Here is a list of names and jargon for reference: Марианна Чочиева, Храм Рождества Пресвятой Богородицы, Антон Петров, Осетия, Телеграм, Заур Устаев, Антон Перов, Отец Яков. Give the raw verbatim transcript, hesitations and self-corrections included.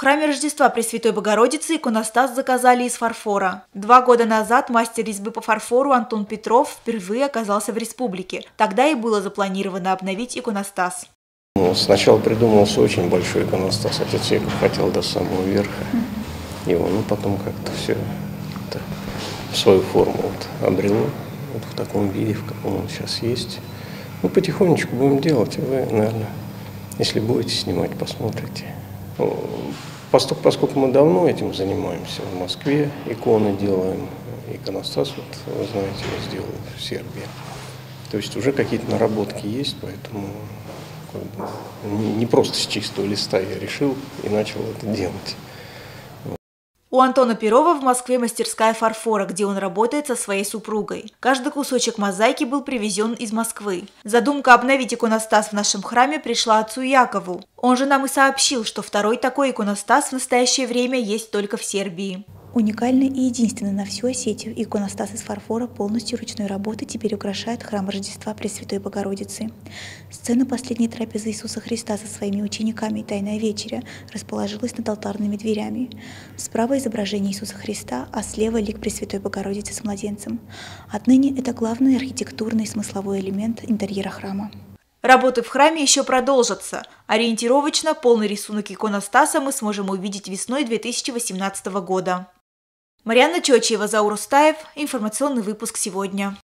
храме Рождества Пресвятой Богородицы иконостас заказали из фарфора. Два года назад мастер резьбы по фарфору Антон Петров впервые оказался в республике. Тогда и было запланировано обновить иконостас. Ну, сначала придумался очень большой иконостас. Отец Яков хотел до самого верха его, но потом как-то все это в свою форму вот обрело. Вот в таком виде, в каком он сейчас есть. Ну, потихонечку будем делать, и вы, наверное, если будете снимать, посмотрите. Поскольку, поскольку мы давно этим занимаемся, в Москве иконы делаем, иконостас, вот, вы знаете, я сделал в Сербии. То есть уже какие-то наработки есть, поэтому не просто с чистого листа я решил и начал это делать. У Антона Перова в Москве мастерская фарфора, где он работает со своей супругой. Каждый кусочек мозаики был привезен из Москвы. Задумка обновить иконостас в нашем храме пришла отцу Якову. Он же нам и сообщил, что второй такой иконостас в настоящее время есть только в Сербии. Уникальный и единственный на всю Осетию иконостас из фарфора полностью ручной работы теперь украшает храм Рождества Пресвятой Богородицы. Сцена последней трапезы Иисуса Христа со своими учениками «Тайная вечеря» расположилась над алтарными дверями. Справа изображение Иисуса Христа, а слева лик Пресвятой Богородицы с младенцем. Отныне это главный архитектурный и смысловой элемент интерьера храма. Работы в храме еще продолжатся. Ориентировочно полный рисунок иконостаса мы сможем увидеть весной две тысячи восемнадцатого года. Марианна Чочиева, Заур Устаев. Информационный выпуск сегодня.